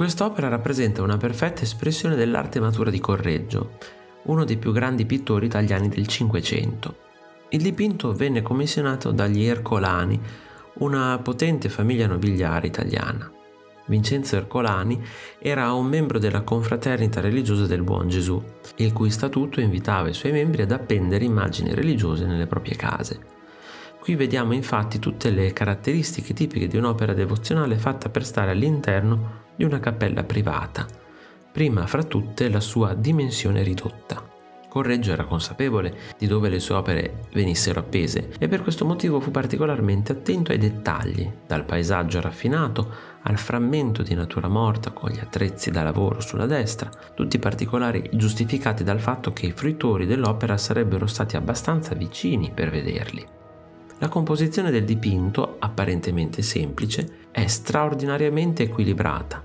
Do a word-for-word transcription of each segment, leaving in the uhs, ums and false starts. Quest'opera rappresenta una perfetta espressione dell'arte matura di Correggio, uno dei più grandi pittori italiani del Cinquecento. Il dipinto venne commissionato dagli Hercolani, una potente famiglia nobiliare italiana. Vincenzo Hercolani era un membro della Confraternita religiosa del Buon Gesù, il cui statuto invitava i suoi membri ad appendere immagini religiose nelle proprie case. Qui vediamo infatti tutte le caratteristiche tipiche di un'opera devozionale fatta per stare all'interno di una cappella privata, prima fra tutte la sua dimensione ridotta. Correggio era consapevole di dove le sue opere venissero appese e per questo motivo fu particolarmente attento ai dettagli, dal paesaggio raffinato al frammento di natura morta con gli attrezzi da lavoro sulla destra, tutti particolari giustificati dal fatto che i fruitori dell'opera sarebbero stati abbastanza vicini per vederli. La composizione del dipinto, apparentemente semplice, è straordinariamente equilibrata.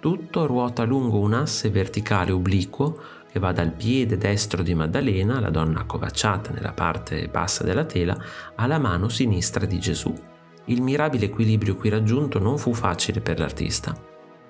Tutto ruota lungo un asse verticale obliquo che va dal piede destro di Maddalena, la donna accovacciata nella parte bassa della tela, alla mano sinistra di Gesù. Il mirabile equilibrio qui raggiunto non fu facile per l'artista.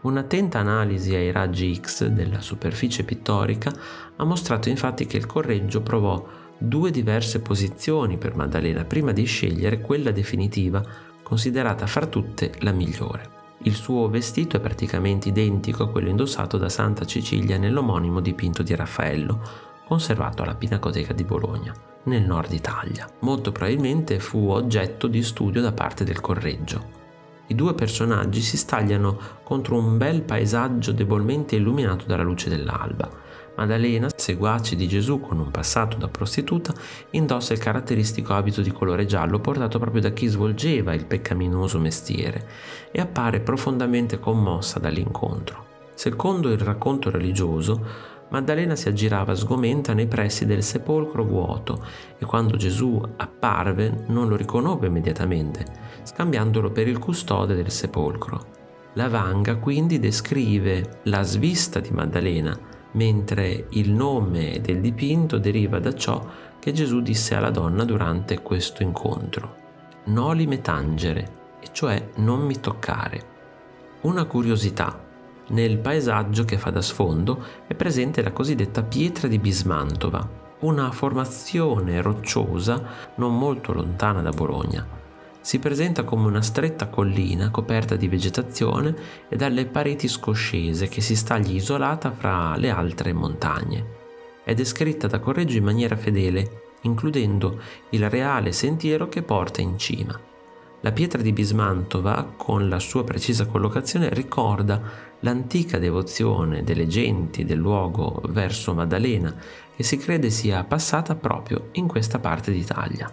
Un'attenta analisi ai raggi X della superficie pittorica ha mostrato infatti che il Correggio provò due diverse posizioni per Maddalena prima di scegliere quella definitiva, considerata fra tutte la migliore. Il suo vestito è praticamente identico a quello indossato da Santa Cecilia nell'omonimo dipinto di Raffaello, conservato alla Pinacoteca di Bologna, nel nord Italia. Molto probabilmente fu oggetto di studio da parte del Correggio. I due personaggi si stagliano contro un bel paesaggio debolmente illuminato dalla luce dell'alba. Maddalena, seguace di Gesù con un passato da prostituta, indossa il caratteristico abito di colore giallo portato proprio da chi svolgeva il peccaminoso mestiere e appare profondamente commossa dall'incontro. Secondo il racconto religioso, Maddalena si aggirava sgomenta nei pressi del sepolcro vuoto e quando Gesù apparve non lo riconobbe immediatamente, scambiandolo per il custode del sepolcro. La vanga quindi descrive la svista di Maddalena, mentre il nome del dipinto deriva da ciò che Gesù disse alla donna durante questo incontro: "Noli me tangere", e cioè non mi toccare. Una curiosità: nel paesaggio che fa da sfondo è presente la cosiddetta pietra di Bismantova, una formazione rocciosa non molto lontana da Bologna. Si presenta come una stretta collina coperta di vegetazione e dalle pareti scoscese che si staglia isolata fra le altre montagne. È descritta da Correggio in maniera fedele, includendo il reale sentiero che porta in cima. La pietra di Bismantova, con la sua precisa collocazione, ricorda l'antica devozione delle genti del luogo verso Maddalena, che si crede sia passata proprio in questa parte d'Italia.